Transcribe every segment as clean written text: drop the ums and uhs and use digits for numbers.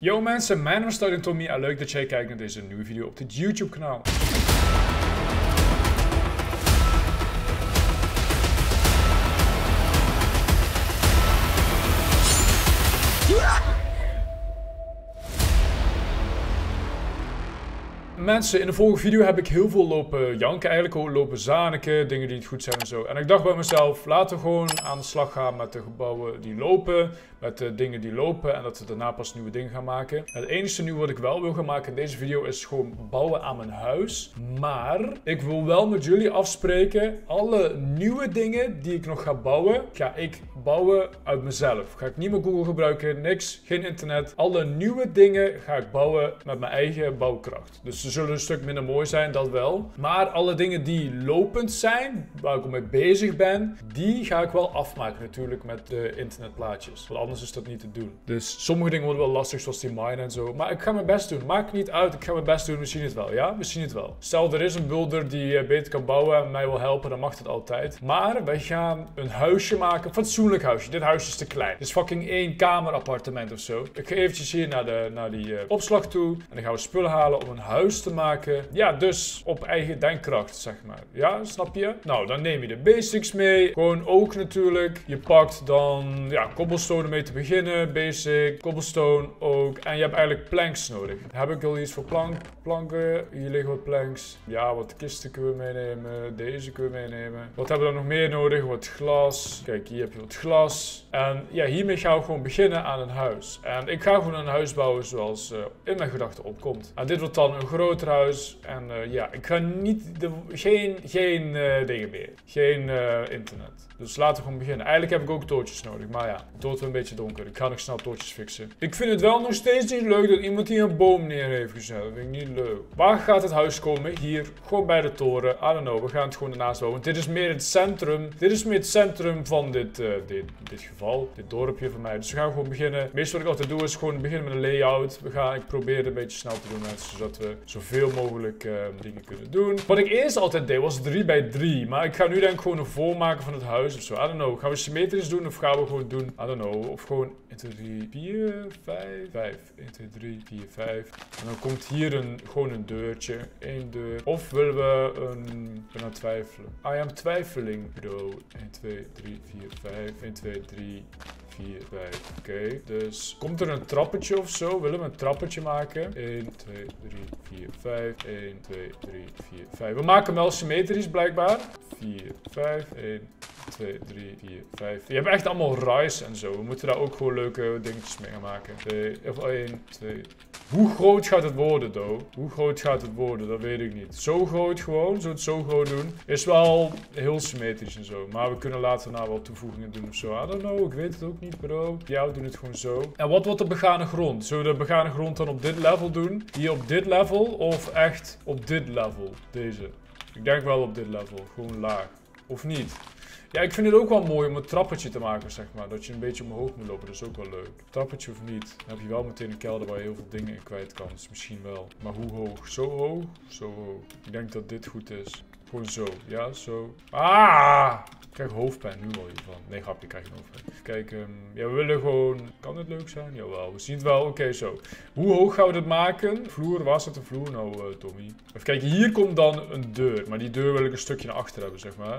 Yo mensen, mijn naam is TitanTommie en leuk dat jij kijkt naar deze nieuwe video op dit YouTube kanaal. Mensen, in de vorige video heb ik heel veel lopen janken eigenlijk, lopen zaniken, dingen die niet goed zijn en zo. En ik dacht bij mezelf, laten we gewoon aan de slag gaan met de gebouwen die lopen, met de dingen die lopen en dat we daarna pas nieuwe dingen gaan maken. Het enige nieuwe wat ik wel wil gaan maken in deze video is gewoon bouwen aan mijn huis. Maar ik wil wel met jullie afspreken, alle nieuwe dingen die ik nog ga bouwen, ga ik bouwen uit mezelf. Ga ik niet meer Google gebruiken, niks, geen internet. Alle nieuwe dingen ga ik bouwen met mijn eigen bouwkracht. Dus ze zullen een stuk minder mooi zijn, dat wel. Maar alle dingen die lopend zijn, waar ik al mee bezig ben, die ga ik wel afmaken natuurlijk met de internetplaatjes. Want anders is dat niet te doen. Dus sommige dingen worden wel lastig, zoals die mine en zo. Maar ik ga mijn best doen. Maakt niet uit, ik ga mijn best doen. We zien het wel, ja? We zien het wel. Stel, er is een builder die beter kan bouwen en mij wil helpen, dan mag dat altijd. Maar wij gaan een huisje maken, een fatsoenlijk huisje. Dit huisje is te klein. Dit is fucking 1 kamer appartement of zo. Ik ga eventjes hier naar die opslag toe. En dan gaan we spullen halen om een huis te maken. Ja, dus op eigen denkkracht, zeg maar. Ja, snap je? Nou, dan neem je de basics mee. Gewoon ook natuurlijk. Je pakt dan, ja, cobblestone ermee te beginnen. Basic, cobblestone ook. En je hebt eigenlijk planks nodig. Heb ik al iets voor planken? Hier liggen wat planks. Ja, wat kisten kunnen we meenemen. Deze kunnen we meenemen. Wat hebben we dan nog meer nodig? Wat glas. Kijk, hier heb je wat glas. En ja, hiermee gaan we gewoon beginnen aan een huis. En ik ga gewoon een huis bouwen zoals in mijn gedachten opkomt. En dit wordt dan een groter huis. En ja, ik ga niet... Geen dingen meer. Geen internet. Dus laten we gewoon beginnen. Eigenlijk heb ik ook toortjes nodig. Maar ja, het wordt een beetje donker. Ik ga nog snel toortjes fixen. Ik vind het wel nog steeds niet leuk dat iemand hier een boom neer heeft gezet. Dat vind ik niet leuk. Waar gaat het huis komen? Hier. Gewoon bij de toren. I don't know. We gaan het gewoon ernaast bouwen. Want dit is meer het centrum. Dit is meer het centrum van dit geval. Dit dorpje van mij. Dus we gaan gewoon beginnen. Meestal wat ik altijd doe is gewoon beginnen met een layout. Ik probeer het een beetje snel te doen, mensen. Zodat we zoveel mogelijk dingen kunnen doen. Wat ik eerst altijd deed was 3 bij 3. Maar ik ga nu denk ik gewoon een voormaken van het huis of zo. I don't know. Gaan we symmetrisch doen of gaan we gewoon doen? I don't know. Of gewoon 1, 2, 3, 4, 5. 5. 1, 2, 3, 4, 5. En dan komt hier gewoon een deurtje. 1 deur. Of willen we een... Ik ben aan het twijfelen. I am twijfeling, bro. 1, 2, 3, 4, 5. 1, 2, 3... 4, 5. Oké. Dus komt er een trappetje of zo? Willen we een trappetje maken? 1, 2, 3, 4, 5. 1, 2, 3, 4, 5. We maken hem wel symmetrisch blijkbaar. 4, 5, 1, 2, 3, 4, 5. Je hebt echt allemaal rice en zo. We moeten daar ook gewoon leuke dingetjes mee gaan maken. 1, 2. Hoe groot gaat het worden, though? Hoe groot gaat het worden? Dat weet ik niet. Zo groot gewoon. Zo het zo groot doen. Is wel heel symmetrisch en zo. Maar we kunnen later nou wel toevoegingen doen of zo. I don't know. Ik weet het ook niet. Bro. Ja, we doen het gewoon zo. En wat wordt de begane grond? Zullen we de begane grond dan op dit level doen? Hier op dit level? Of echt op dit level? Deze. Ik denk wel op dit level. Gewoon laag. Of niet? Ja, ik vind het ook wel mooi om een trappetje te maken, zeg maar. Dat je een beetje omhoog moet lopen. Dat is ook wel leuk. Trappetje of niet? Dan heb je wel meteen een kelder waar je heel veel dingen in kwijt kan. Dus misschien wel. Maar hoe hoog? Zo hoog? Zo hoog. Ik denk dat dit goed is. Gewoon zo. Ja, zo. Ah! Ik krijg hoofdpijn nu al hiervan. Nee, grapje, ik krijg geen hoofdpijn. Kijk, ja, we willen gewoon... Kan dit leuk zijn? Jawel, we zien het wel. Oké, zo. Hoe hoog gaan we dit maken? Vloer, waar staat de vloer? Nou, Tommie. Even kijken, hier komt dan een deur. Maar die deur wil ik een stukje naar achter hebben, zeg maar.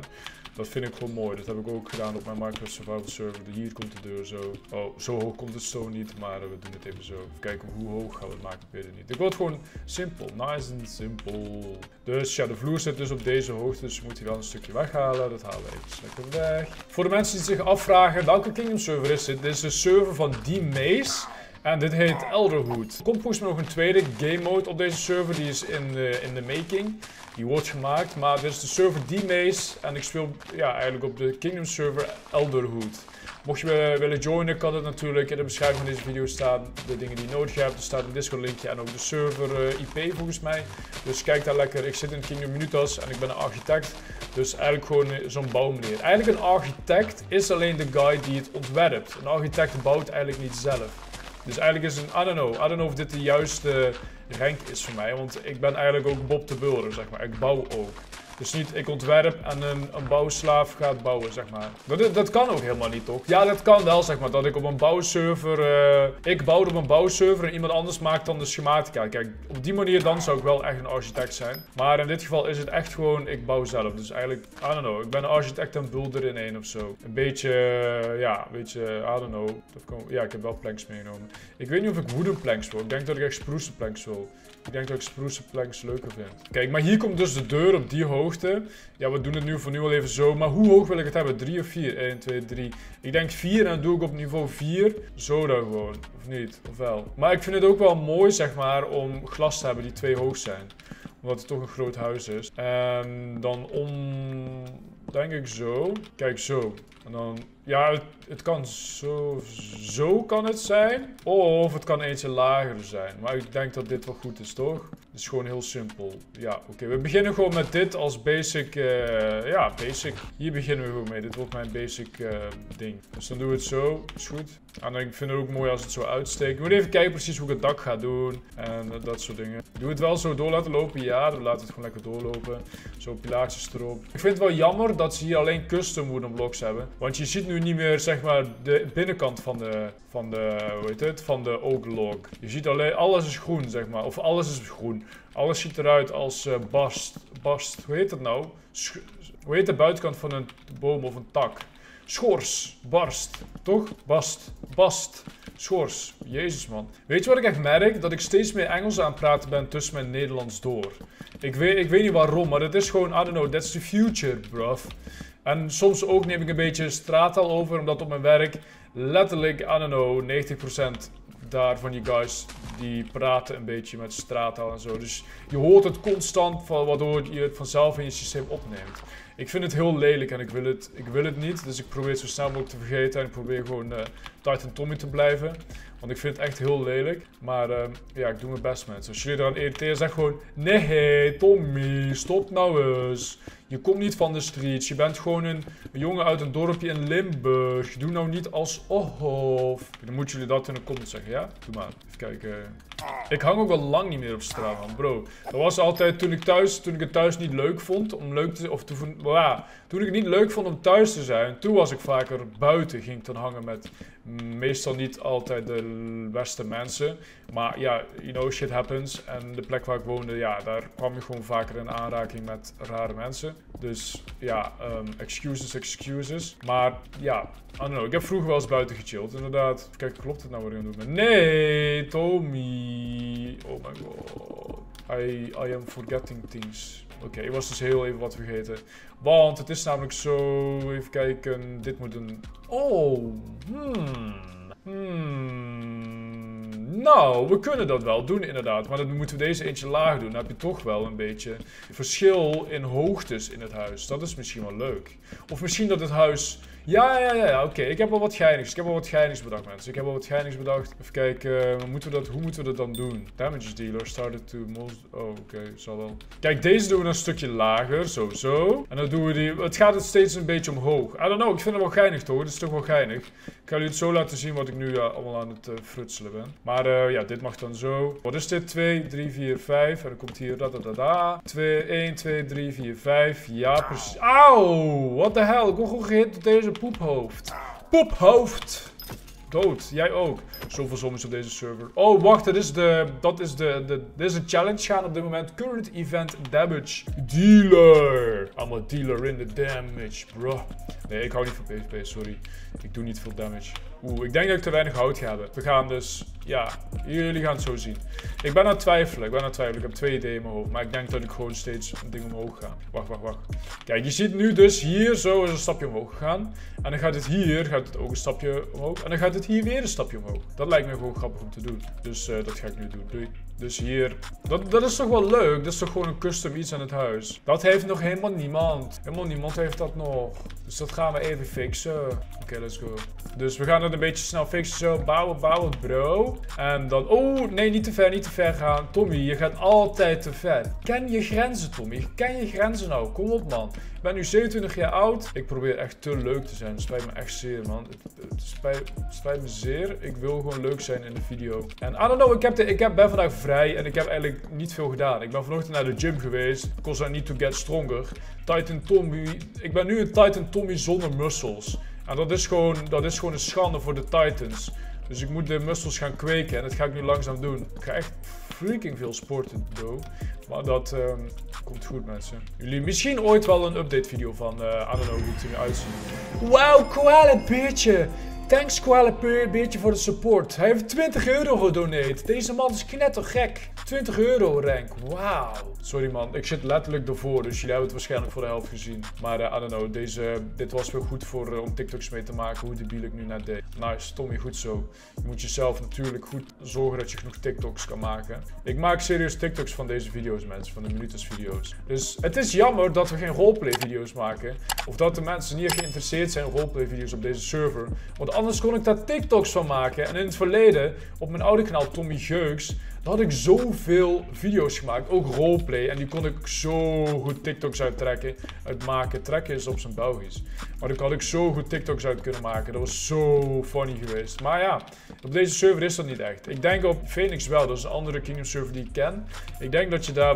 Dat vind ik gewoon mooi. Dat heb ik ook gedaan op mijn Minecraft Survival Server. Hier komt de deur zo. Oh, zo hoog komt het zo niet, maar we doen het even zo. Even kijken, hoe hoog gaan we het maken? Ik weet het niet. Ik wil het gewoon simpel. Nice en simpel. Dus ja, de vloer zit dus op deze hoogte. Dus we moeten wel een stukje weghalen. Dat halen we even. Weg. Voor de mensen die zich afvragen welke Kingdom server is dit. Dit is de server van Diemees. En dit heet Elderhood. Er komt volgens mij nog een tweede game mode op deze server. Die is in de making. Die wordt gemaakt. Maar dit is de server Diemees. En ik speel ja, eigenlijk op de Kingdom server Elderhood. Mocht je willen joinen, kan dat natuurlijk. In de beschrijving van deze video staan de dingen die je nodig hebt. Er staat een Discord linkje en ook de server IP volgens mij. Dus kijk daar lekker. Ik zit in Kingdom Minuthas en ik ben een architect. Dus eigenlijk gewoon zo'n bouwmeneer. Eigenlijk een architect is alleen de guy die het ontwerpt. Een architect bouwt eigenlijk niet zelf. Dus eigenlijk is een, I don't know of dit de juiste rank is voor mij. Want ik ben eigenlijk ook Bob de Bulder, zeg maar. Ik bouw ook. Dus niet ik ontwerp en een bouwslaaf gaat bouwen, zeg maar. Dat kan ook helemaal niet, toch? Ja, dat kan wel, zeg maar. Dat ik op een bouwserver... ik bouwde op een bouwserver en iemand anders maakt dan de schematica. Kijk, op die manier dan zou ik wel echt een architect zijn. Maar in dit geval is het echt gewoon, ik bouw zelf. Dus eigenlijk, I don't know. Ik ben een architect en builder in één of zo. Een beetje, ja, een beetje, I don't know. Ja, ik heb wel planks meegenomen. Ik weet niet of ik wooden planks wil. Ik denk dat ik echt spruce planks wil. Ik denk dat ik spruce planks leuker vind. Kijk, maar hier komt dus de deur op die hoogte. Ja, we doen het nu voor nu al even zo. Maar hoe hoog wil ik het hebben? 3 of 4? 1, 2, 3. Ik denk 4 en dan doe ik op niveau 4. Zo dan gewoon. Of niet? Of wel? Maar ik vind het ook wel mooi, zeg maar, om glas te hebben die 2 hoog zijn. Omdat het toch een groot huis is. En dan om... Denk ik zo. Kijk, zo. En dan... Ja, het kan zo... Zo kan het zijn. Of het kan eentje lager zijn. Maar ik denk dat dit wel goed is, toch? Het is gewoon heel simpel. Ja, oké. We beginnen gewoon met dit als basic... ja, basic. Hier beginnen we gewoon mee. Dit wordt mijn basic ding. Dus dan doen we het zo. Is goed. En dan vind ik het ook mooi als het zo uitsteekt. Ik moet even kijken precies hoe ik het dak ga doen. En dat soort dingen. Doe het wel zo door laten lopen. Ja, dan laat het gewoon lekker doorlopen. Zo pilaartjes erop. Ik vind het wel jammer dat ze hier alleen custom wooden blocks hebben. Want je ziet nu niet meer, zeg maar, de binnenkant van de... hoe heet het? Van de oak log. Je ziet alleen... Alles is groen, zeg maar. Of alles is groen. Alles ziet eruit als barst. Hoe heet dat nou? Hoe heet de buitenkant van een boom of een tak? Schors. Barst. Toch? Bast. Schors. Jezus, man. Weet je wat ik echt merk? Dat ik steeds meer Engels aan het praten ben tussen mijn Nederlands door. Ik weet niet waarom, maar dat is gewoon... I don't know, that's the future, bruv. En soms ook neem ik een beetje straattaal over, omdat op mijn werk letterlijk, I don't know, 90% daar van die guys die praten een beetje met straattaal en zo. Dus je hoort het constant, waardoor je het vanzelf in je systeem opneemt. Ik vind het heel lelijk en ik wil het niet. Dus ik probeer het zo snel mogelijk te vergeten. En ik probeer gewoon TitanTommie te blijven. Want ik vind het echt heel lelijk. Maar ja, ik doe mijn best, mensen. Als jullie eraan irriteren, zeg gewoon... Nee, Tommie, stop nou eens. Je komt niet van de streets. Je bent gewoon een jongen uit een dorpje in Limburg. Doe nou niet alsof. Dan moeten jullie dat in de comments zeggen, ja? Doe maar. Even kijken. Ik hang ook al lang niet meer op straat, man, bro. Dat was altijd toen ik het thuis niet leuk vond. Om leuk te... Of toen ik het niet leuk vond om thuis te zijn, toen was ik vaker buiten, ging ik dan hangen met meestal niet altijd de beste mensen. Maar ja, you know, shit happens. En de plek waar ik woonde, ja, daar kwam je gewoon vaker in aanraking met rare mensen. Dus ja, excuses. Maar ja, I don't know, ik heb vroeger wel eens buiten gechilled, inderdaad. Kijk, klopt het nou wat ik aan het doen ben? Nee, Tommie. Oh my god. I am forgetting things. Oké, ik was dus heel even wat vergeten. Want het is namelijk zo... Even kijken, dit moet een... Oh, Nou, we kunnen dat wel doen inderdaad. Maar dan moeten we deze eentje laag doen. Dan heb je toch wel een beetje verschil in hoogtes in het huis. Dat is misschien wel leuk. Of misschien dat het huis... Ja. Oké. Ik heb al wat geinigs. Bedacht, mensen. Even kijken. Hoe moeten we dat dan doen? Damage dealer started to most... Oh, oké. Zal wel. Kijk, deze doen we een stukje lager. Zo. En dan doen we die... Het gaat het steeds een beetje omhoog. I don't know. Ik vind het wel geinig, toch? Het is toch wel geinig. Ik ga jullie het zo laten zien wat ik nu allemaal aan het frutselen ben. Maar ja, dit mag dan zo. Wat is dit? 2, 3, 4, 5. En dan komt hier... 1, 2, 3, 4, 5. Ja, precies. Auw! What the hell? Ik word gewoon gehit door deze... Poephoofd! Dood, jij ook. Zoveel zombies op deze server. Oh, wacht, dit is een challenge gaan op dit moment. Current event damage dealer. I'm a dealer in the damage, bro. Nee, ik hou niet van PvP, sorry. Ik doe niet veel damage. Oeh, ik denk dat ik te weinig hout ga hebben. We gaan dus, ja, jullie gaan het zo zien. Ik ben aan het twijfelen, Ik heb 2 ideeën in mijn hoofd, maar ik denk dat ik gewoon steeds een ding omhoog ga. Wacht. Kijk, je ziet nu dus hier zo is een stapje omhoog gegaan. En dan gaat het hier, ook een stapje omhoog. En dan gaat het hier weer een stapje omhoog. Dat lijkt me gewoon grappig om te doen. Dus dat ga ik nu doen. Doei. Dus hier, dat is toch wel leuk? Dat is toch gewoon een custom iets aan het huis? Dat heeft nog helemaal niemand. Helemaal niemand heeft dat nog. Dus dat gaan we even fixen. Oké, let's go. Dus we gaan het een beetje snel fixen. Zo, bouwen, bro. En dan, oh, nee, niet te ver gaan. Tommie, je gaat altijd te ver. Ken je grenzen, Tommie. Ken je grenzen nou. Kom op, man. ben nu 27 jaar oud. Ik probeer echt te leuk te zijn. Het spijt me echt zeer, man. Het spijt me zeer. Ik wil gewoon leuk zijn in de video. En I don't know, ik ben vandaag vrij en ik heb eigenlijk niet veel gedaan. Ik ben vanochtend naar de gym geweest. Because I need to get stronger. TitanTommie. Ik ben nu een TitanTommie zonder muscles. En dat is gewoon een schande voor de Titans. Dus ik moet de muscles gaan kweken en dat ga ik nu langzaam doen. Ik ga echt freaking veel sporten, bro. Maar dat komt goed, mensen. Jullie misschien ooit wel een update video van I don't know hoe het eruit ziet. Wow, koalabeertje. Thanks koalabeertje voor de support. Hij heeft 20 euro gedoneerd. Deze man is knettergek. 20 euro rank, wauw. Sorry man, ik zit letterlijk ervoor, dus jullie hebben het waarschijnlijk voor de helft gezien. Maar I don't know, dit was wel goed voor om TikToks mee te maken, hoe debiel ik nu net deed. Nice, Tommy, goed zo. Je moet jezelf natuurlijk goed zorgen dat je genoeg TikToks kan maken. Ik maak serieus TikToks van deze video's, mensen, van de Minuthas video's. Dus het is jammer dat we geen roleplay video's maken. Of dat de mensen niet geïnteresseerd zijn in roleplay video's op deze server. Want anders kon ik daar TikToks van maken. En in het verleden, op mijn oude kanaal Tommy Jeuks, had ik zoveel video's gemaakt, ook roleplay. En die kon ik zo goed TikToks uitmaken. Trekken is op zijn Belgisch. Maar daar had ik zo goed TikToks uit kunnen maken. Dat was zo funny geweest. Maar ja, op deze server is dat niet echt. Ik denk op Phoenix wel. Dat is een andere Kingdom server die ik ken. Ik denk dat, ze daar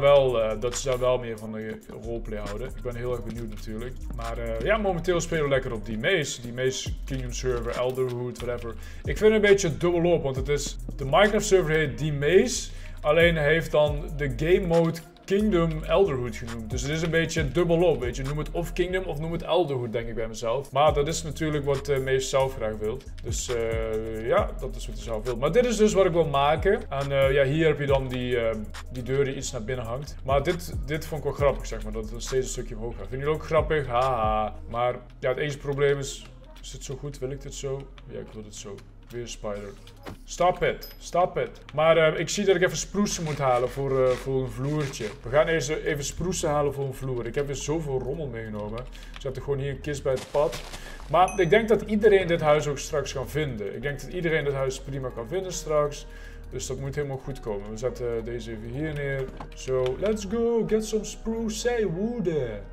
wel meer van de roleplay houden. Ik ben heel erg benieuwd natuurlijk. Maar ja, momenteel spelen we lekker op Diemees. Diemees Kingdom server, Elderhood, whatever. Ik vind het een beetje dubbel op, want het is... De Minecraft server heet Diemees. Alleen heeft dan de game mode Kingdom Elderhood genoemd. Dus het is een beetje dubbelop, weet je. Noem het of Kingdom of noem het Elderhood, denk ik bij mezelf. Maar dat is natuurlijk wat de meest zelf graag wilt. Dus ja, dat is wat je zelf wilt. Maar dit is dus wat ik wil maken. En ja, hier heb je dan die deur die iets naar binnen hangt. Maar dit vond ik wel grappig, zeg maar. Dat het steeds een stukje omhoog gaat. Vinden jullie ook grappig? Haha. Maar ja, het enige probleem is... Is dit zo goed? Wil ik dit zo? Ja, ik wil dit zo. Weer spider. Stop it. Stop it. Maar ik zie dat ik even sproesen moet halen voor een vloertje. We gaan eerst even sproesen halen voor een vloer. Ik heb weer zoveel rommel meegenomen. Ik zet er gewoon hier een kist bij het pad. Maar ik denk dat iedereen dit huis ook straks kan vinden. Ik denk dat iedereen dit huis prima kan vinden straks. Dus dat moet helemaal goed komen. We zetten deze even hier neer. Zo, let's go. Get some spruce wood.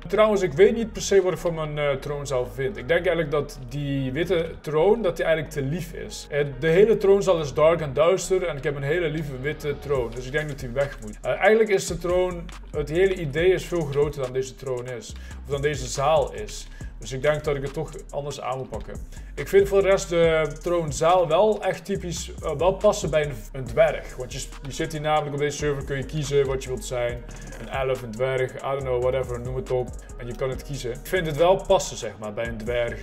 Trouwens, ik weet niet per se wat ik van mijn troonzaal vind. Ik denk eigenlijk dat die witte troon, dat die eigenlijk te lief is. De hele troonzaal is dark en duister. En ik heb een hele lieve witte troon. Dus ik denk dat die weg moet. Eigenlijk is de troon, het hele idee is veel groter dan deze troon is. Of dan deze zaal is. Dus ik denk dat ik het toch anders aan moet pakken. Ik vind voor de rest de troonzaal wel echt typisch, wel passen bij een dwerg. Want je zit hier namelijk op deze server, kun je kiezen wat je wilt zijn. Een elf, een dwerg, I don't know, whatever, noem het op. En je kan het kiezen. Ik vind het wel passen, zeg maar, bij een dwerg,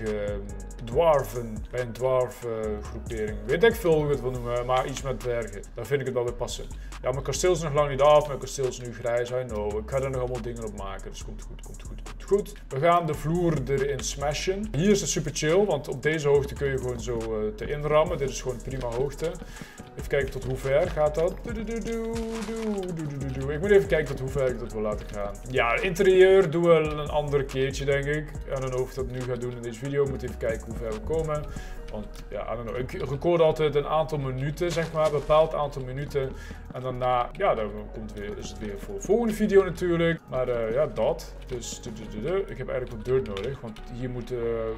dwarf groepering. Weet ik veel hoe ik het wil noemen, maar iets met dwergen. Daar vind ik het wel weer passen. Ja, mijn kasteel is nog lang niet af, mijn kasteel is nu grijs, I know. Ik ga er nog allemaal dingen op maken, dus komt goed, komt goed. Goed, we gaan de vloer erin smashen. Hier is het super chill, want op deze hoogte kun je gewoon zo te inrammen. Dit is gewoon prima hoogte. Even kijken tot hoe ver gaat dat. Ik moet even kijken tot hoe ver ik dat wil laten gaan. Ja, interieur doen we een ander keertje, denk ik. En dan hoef ik dat nu gaan doen in deze video. Ik moet even kijken hoe ver we komen. Want ja, I don't know. Ik record altijd een aantal minuten, zeg maar. Een bepaald aantal minuten. En daarna, ja, dan is het weer voor de volgende video natuurlijk. Maar ja, dat. Dus ik heb eigenlijk wat dirt nodig. Want hier moet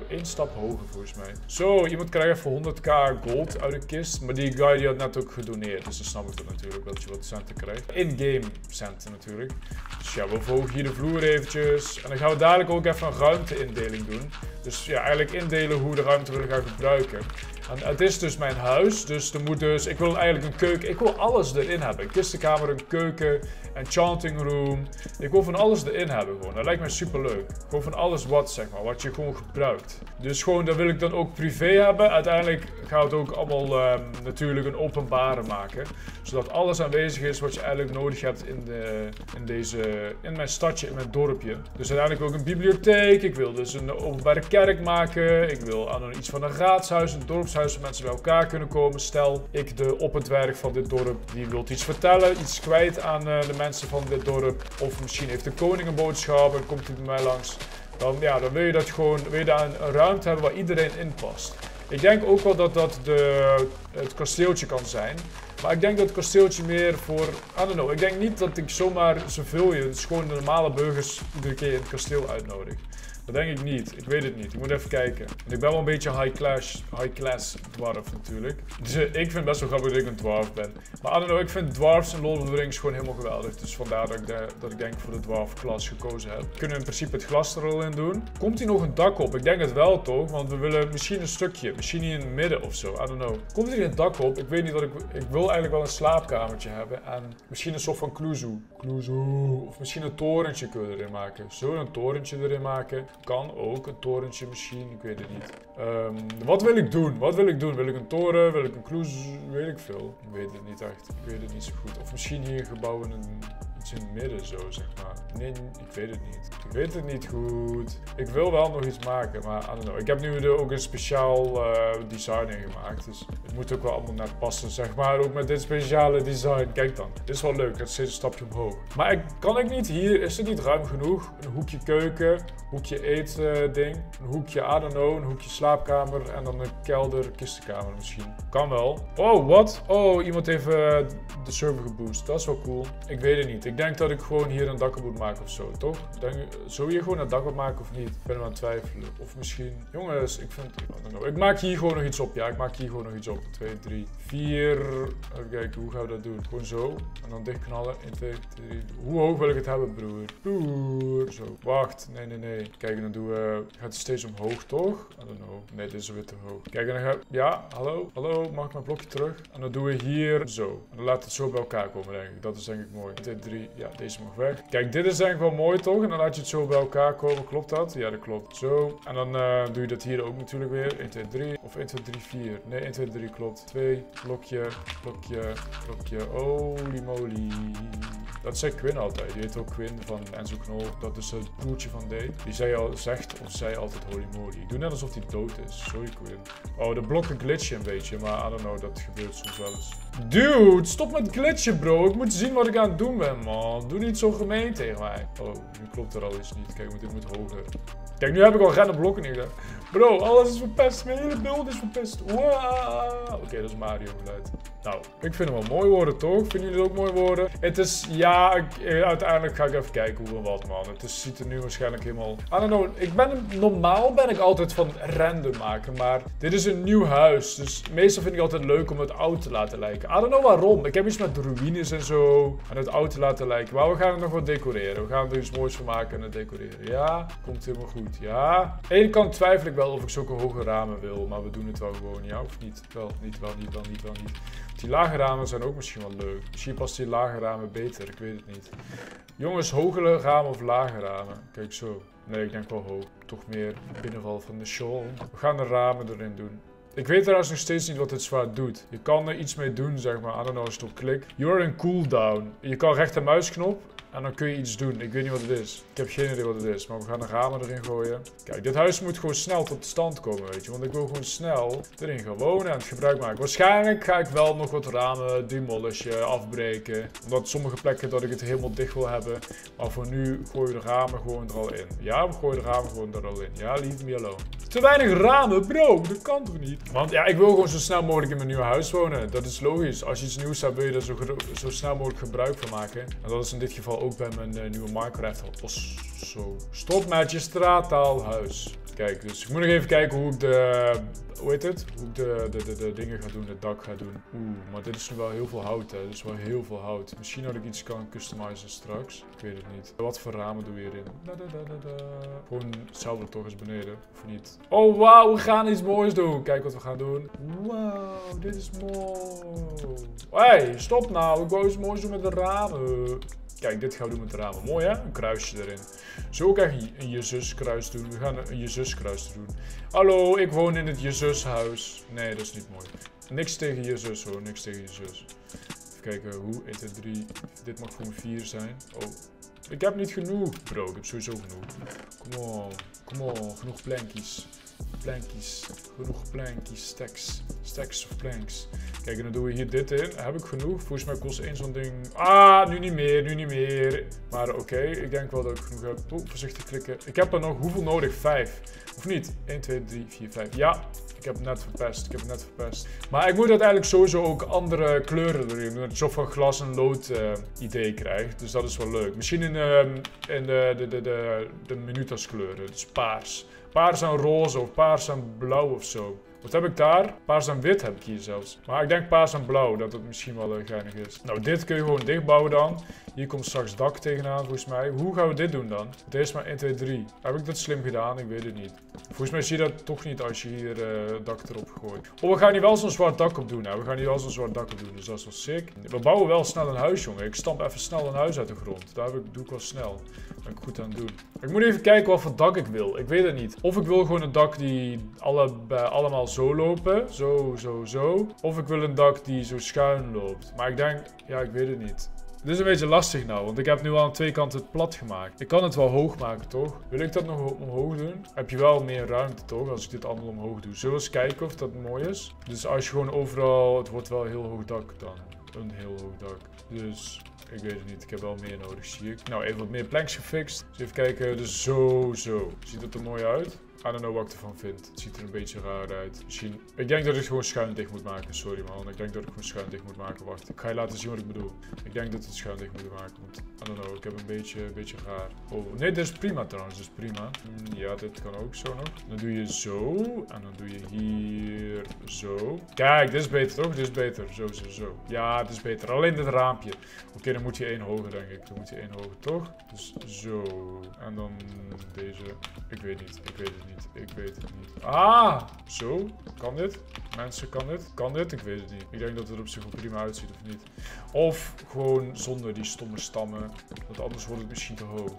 één stap hoger volgens mij. Zo, iemand krijgt voor 100k gold uit de kist. Maar die guy die had net ook gedoneerd. Dus dan snap ik dat natuurlijk, dat je wat centen krijgt. In-game centen natuurlijk. Dus ja, we volgen hier de vloer eventjes. En dan gaan we dadelijk ook even een ruimteindeling doen. Dus ja, eigenlijk indelen hoe de ruimte willen gaan gebruiken. En het is dus mijn huis, dus er moet dus... Ik wil eigenlijk een keuken, ik wil alles erin hebben. Een kistenkamer, een keuken, een enchanting room. Ik wil van alles erin hebben gewoon, dat lijkt mij super leuk. Gewoon van alles wat, zeg maar, wat je gewoon gebruikt. Dus gewoon, dat wil ik dan ook privé hebben. Uiteindelijk gaat het ook allemaal natuurlijk een openbare maken. Zodat alles aanwezig is wat je eigenlijk nodig hebt in mijn stadje, in mijn dorpje. Dus uiteindelijk wil ik een bibliotheek, ik wil dus een openbare kerk maken. Ik wil aan iets van een raadshuis, een dorpshuis. Waar mensen bij elkaar kunnen komen. Stel, ik de oppertwerk van dit dorp, die wil iets vertellen, iets kwijt aan de mensen van dit dorp. Of misschien heeft de koning een boodschap en komt hij bij mij langs. Dan, ja, dan wil je dat gewoon, wil je daar een ruimte hebben waar iedereen in past. Ik denk ook wel dat dat het kasteeltje kan zijn. Maar ik denk dat het kasteeltje meer voor... I don't know. Ik denk niet dat ik zomaar civilians, gewoon de normale burgers, iedere keer in het kasteel uitnodig. Dat denk ik niet. Ik weet het niet. Ik moet even kijken. En ik ben wel een beetje high class dwarf natuurlijk. Dus ik vind het best wel grappig dat ik een dwarf ben. Maar I don't know, ik vind dwarfs in Lord of the Rings gewoon helemaal geweldig. Dus vandaar dat ik, denk voor de dwarf klas gekozen heb. We kunnen in principe het glas er al in doen. Komt hier nog een dak op? Ik denk het wel toch? Want we willen misschien een stukje. Misschien in het midden of zo. I don't know. Komt hier een dak op? Ik weet niet wat ik... Ik wil eigenlijk wel een slaapkamertje hebben. En misschien een soort van kluzu. Of misschien een torentje kunnen we erin maken. Zullen we een torentje erin maken? Kan ook, een torentje misschien, ik weet het niet. Wat wil ik doen? Wat wil ik doen? Wil ik een toren? Wil ik een kloes? Weet ik veel. Ik weet het niet echt. Ik weet het niet zo goed. Of misschien hier gebouwen iets in het midden zo, zeg maar. Nee, ik weet het niet. Ik weet het niet goed. Ik wil wel nog iets maken, maar I don't know. Ik heb nu ook een speciaal design ingemaakt. Dus het moet ook wel allemaal net passen, zeg maar. Ook met dit speciale design. Kijk dan. Dit is wel leuk. Het is steeds een stapje omhoog. Maar kan ik niet hier? Is het niet ruim genoeg? Een hoekje keuken, een hoekje eetding, een hoekje, I don't know, een hoekje slaapkamer en dan een kelder, kistenkamer misschien. Kan wel. Oh, wat? Oh, iemand heeft de server geboost. Dat is wel cool. Ik weet het niet. Ik denk dat ik gewoon hier een dak op moet maken of zo, toch? Zou je gewoon een dak op maken of niet? Ik ben er aan het twijfelen. Of misschien... Jongens, ik vind... Ik maak hier gewoon nog iets op. Ja, ik maak hier gewoon nog iets op. 2, 3, 4... Even kijken, hoe gaan we dat doen? Gewoon zo. En dan dichtknallen. 1, 2, 3... Hoe hoog wil ik het hebben, broer? Broer. Zo. Wacht. Nee, nee, nee. Kijk, dan doen we... Gaat het steeds omhoog, toch? I don't know. Nee, dit is weer te hoog. Kijk, en dan gaan we... Ja, hallo? Hallo? Mag ik mijn blokje terug? En dan doen we hier zo. En dan laat het zo bij elkaar komen, denk ik. Dat is denk ik mooi. 1, 2, 3. Ja, deze mag weg. Kijk, dit is denk ik wel mooi, toch? En dan laat je het zo bij elkaar komen. Klopt dat? Ja, dat klopt. Zo. En dan doe je dat hier ook natuurlijk weer. 1, 2, 3. Of 1, 2, 3, 4. Nee, 1, 2, 3 klopt. 2. Blokje. Blokje. Blokje. Holy moly. Dat zei Quinn altijd. Die heet ook Quinn van Enzo Knol. Dat is het broertje van Dave. Die zei altijd holy moly. Ik doe net alsof hij dood is. Sorry, Quinn. Oh, de blokken glitchen een beetje. Maar I don't know. Dat gebeurt soms wel eens. Dude, stop met glitchen, bro. Ik moet zien wat ik aan het doen ben, man. Doe niet zo gemeen tegen mij. Oh, nu klopt er al iets niet. Kijk, dit moet hoger. Kijk, nu heb ik al random blokken neergelegd. Bro, alles is verpest. Mijn hele beeld is verpest. Wow. Oké, dat is Mario geluid. Nou, ik vind hem wel mooi worden, toch? Vinden jullie het ook mooi worden? Het is, ja, uiteindelijk ga ik even kijken hoe en wat, man. Het is, ziet er nu waarschijnlijk helemaal... I don't know, normaal ben ik altijd van random maken, maar dit is een nieuw huis. Dus meestal vind ik altijd leuk om het oud te laten lijken. I don't know waarom. Ik heb iets met ruïnes en zo. En het oud te laten lijken. Maar we gaan het nog wat decoreren. We gaan er iets moois van maken en het decoreren. Ja, komt helemaal goed. Ja. Aan de ene kant twijfel ik wel of ik zulke hoge ramen wil, maar we doen het wel gewoon, ja of niet? Wel, niet, wel, niet, wel, niet, wel, niet. Die lage ramen zijn ook misschien wel leuk. Misschien past die lage ramen beter, ik weet het niet. Jongens, hogere ramen of lage ramen? Kijk zo. Nee, ik denk wel hoog. Toch meer binnenval van de shawl. We gaan de ramen erin doen. Ik weet trouwens nog steeds niet wat dit zwaard doet. Je kan er iets mee doen, zeg maar. I don't know, als je op klikt. You're in cooldown. Je kan rechter muisknop. En dan kun je iets doen. Ik weet niet wat het is. Ik heb geen idee wat het is. Maar we gaan de ramen erin gooien. Kijk, dit huis moet gewoon snel tot stand komen, weet je. Want ik wil gewoon snel erin gaan wonen en het gebruik maken. Waarschijnlijk ga ik wel nog wat ramen demolishen, afbreken. Omdat sommige plekken dat ik het helemaal dicht wil hebben. Maar voor nu gooien we de ramen gewoon er al in. Ja, we gooien de ramen gewoon er al in. Ja, leave me alone. Te weinig ramen, bro. Dat kan toch niet? Want ja, ik wil gewoon zo snel mogelijk in mijn nieuwe huis wonen. Dat is logisch. Als je iets nieuws hebt, wil je er zo snel mogelijk gebruik van maken. En dat is in dit geval ook bij mijn nieuwe Minecraft house. Zo. Stop met je straattaalhuis. Kijk, dus ik moet nog even kijken hoe ik de... Hoe heet het? Hoe ik de dingen ga doen, het dak ga doen. Oeh, maar dit is nu wel heel veel hout, hè. Dit is wel heel veel hout. Misschien dat ik iets kan customizen straks. Ik weet het niet. Wat voor ramen doe je erin? Gewoon hetzelfde toch eens beneden. Of niet? Oh, wauw, we gaan iets moois doen. Kijk wat we gaan doen. Wauw, dit is mooi. Hey, stop nou. Ik wou iets moois doen met de ramen. Kijk, dit gaan we doen met de ramen. Mooi, hè? Een kruisje erin. Zo kan je een Jezuskruis doen. We gaan een Jezuskruis doen. Hallo, ik woon in het Jezushuis. Nee, dat is niet mooi. Niks tegen Jezus, hoor. Niks tegen Jezus. Even kijken hoe. 1, 2, 3. Dit mag gewoon 4 zijn. Oh. Ik heb niet genoeg, bro. Ik heb sowieso genoeg. Kom on. Kom on. Genoeg plankjes. Plankjes. Genoeg plankjes. Stacks. Stacks of planks. Kijk, en dan doen we hier dit in. Heb ik genoeg? Volgens mij kost één zo'n ding... Ah, nu niet meer, nu niet meer. Maar oké, ik denk wel dat ik genoeg heb. Oh, voorzichtig klikken. Ik heb er nog hoeveel nodig? 5. Of niet? 1, 2, 3, 4, 5. Ja, ik heb het net verpest. Ik heb het net verpest. Maar ik moet uiteindelijk sowieso ook andere kleuren erin doen. Dat je zo van glas en lood idee krijgt. Dus dat is wel leuk. Misschien in de Minuthas kleuren. Dus paars. Paars en roze of paars en blauw of zo. Wat heb ik daar? Paars en wit heb ik hier zelfs. Maar ik denk paars en blauw, dat het misschien wel geinig is. Nou, dit kun je gewoon dichtbouwen dan. Hier komt straks dak tegenaan, volgens mij. Hoe gaan we dit doen dan? Het is maar 1, 2, 3. Heb ik dat slim gedaan? Ik weet het niet. Volgens mij zie je dat toch niet als je hier dak erop gooit. Oh, we gaan hier wel zo'n zwart dak op doen, hè. We gaan hier wel zo'n zwart dak op doen, dus dat is wel sick. We bouwen wel snel een huis, jongen. Ik stamp even snel een huis uit de grond. Daar doe ik wel snel. Daar ben ik goed aan het doen. Ik moet even kijken wat voor dak ik wil. Ik weet het niet. Of ik wil gewoon een dak die allemaal zo lopen. Zo, zo, zo. Of ik wil een dak die zo schuin loopt. Maar ik denk, ja, ik weet het niet. Dit is een beetje lastig nou, want ik heb nu aan twee kanten het plat gemaakt. Ik kan het wel hoog maken, toch? Wil ik dat nog omhoog doen? Heb je wel meer ruimte, toch? Als ik dit allemaal omhoog doe. Zullen we eens kijken of dat mooi is? Dus als je gewoon overal... Het wordt wel een heel hoog dak dan. Een heel hoog dak. Dus... Ik weet het niet, ik heb wel meer nodig, zie ik. Nou, even wat meer planks gefixt. Dus even kijken, dus zo, zo. Ziet het er mooi uit? I don't know wat ik ervan vind. Het ziet er een beetje raar uit. Misschien... Ik denk dat ik het gewoon schuin dicht moet maken. Sorry man, ik denk dat ik gewoon schuin dicht moet maken. Wacht, ik ga je laten zien wat ik bedoel. Ik denk dat het schuin dicht moet maken. Want, I don't know, ik heb een beetje raar. Oh, nee, dit is prima trouwens, dit is prima. Ja, dit kan ook zo nog. Dan doe je zo. En dan doe je hier zo. Kijk, dit is beter toch? Dit is beter. Zo, zo, zo. Ja, het is beter. Alleen dit raampje. Oké, dan moet je één hoger denk ik. Dan moet je één hoger toch? Dus zo. En dan deze. Ik weet niet, ik weet het niet. Ik weet het niet. Ah! Zo? Kan dit? Mensen, kan dit? Kan dit? Ik weet het niet. Ik denk dat het op zich wel prima uitziet, of niet? Of gewoon zonder die stomme stammen. Want anders wordt het misschien te hoog.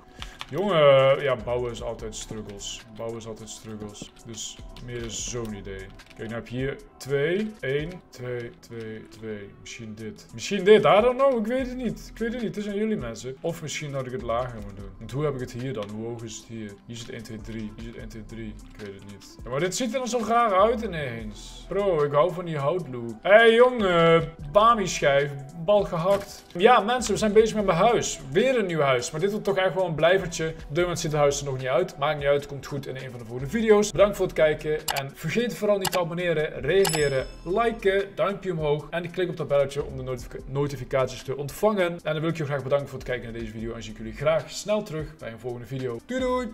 Jongen, ja, bouwen is altijd struggles. Bouwen is altijd struggles. Dus meer is zo'n idee. Kijk, dan heb je hier 2, 1, 2, 2, 2. Misschien dit. Misschien dit, I don't know. Ik weet het niet. Ik weet het niet. Het zijn jullie mensen. Of misschien dat ik het lager moet doen. Want hoe heb ik het hier dan? Hoe hoog is het hier? Hier zit 1, 2, 3. Hier zit 1, 2, 3. Ik weet het niet. Ja, maar dit ziet er zo raar uit ineens. Bro, ik hou van die houtlook. Hé jongen, bami-schijf, bal gehakt. Ja mensen, we zijn bezig met mijn huis. Weer een nieuw huis, maar dit wordt toch echt wel een blijvertje. Op dit moment ziet het huis er nog niet uit. Maakt niet uit, komt goed in een van de volgende video's. Bedankt voor het kijken en vergeet vooral niet te abonneren, reageren, liken, duimpje omhoog. En klik op dat belletje om de notificaties te ontvangen. En dan wil ik je graag bedanken voor het kijken naar deze video. En zie ik jullie graag snel terug bij een volgende video. Doei doei!